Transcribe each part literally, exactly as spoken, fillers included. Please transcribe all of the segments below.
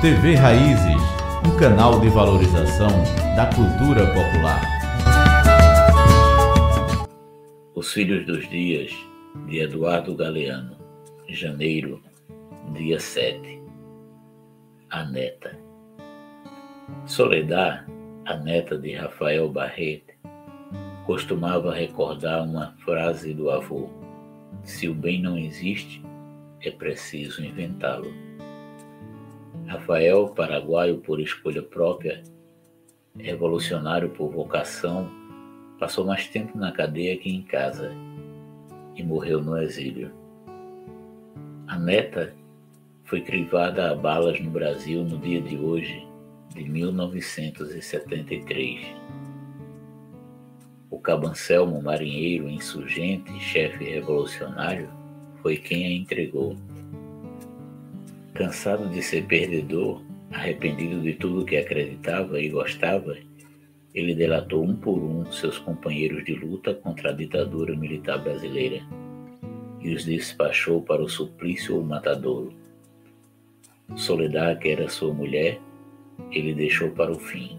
T V Raízes, um canal de valorização da cultura popular. Os Filhos dos Dias, de Eduardo Galeano, janeiro, dia sete. A neta. Soledad, a neta de Rafael Barrett, costumava recordar uma frase do avô: se o bem não existe, é preciso inventá-lo. Rafael, paraguaio por escolha própria, revolucionário por vocação, passou mais tempo na cadeia que em casa e morreu no exílio. A neta foi crivada a balas no Brasil no dia de hoje, de mil novecentos e setenta e três. O Cabo Anselmo, marinheiro, insurgente e chefe revolucionário, foi quem a entregou. Cansado de ser perdedor, arrependido de tudo que acreditava e gostava, ele delatou um por um seus companheiros de luta contra a ditadura militar brasileira e os despachou para o suplício ou matadouro. Soledad, que era sua mulher, ele deixou para o fim.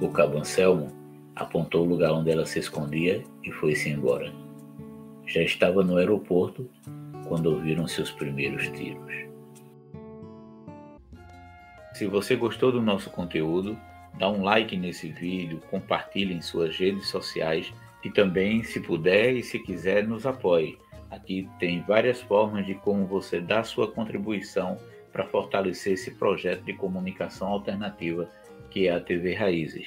O Cabo Anselmo apontou o lugar onde ela se escondia e foi-se embora. Já estava no aeroporto quando ouviram seus primeiros tiros. Se você gostou do nosso conteúdo, dá um like nesse vídeo, compartilhe em suas redes sociais e também, se puder e se quiser, nos apoie. Aqui tem várias formas de como você dar sua contribuição para fortalecer esse projeto de comunicação alternativa que é a T V Raízes.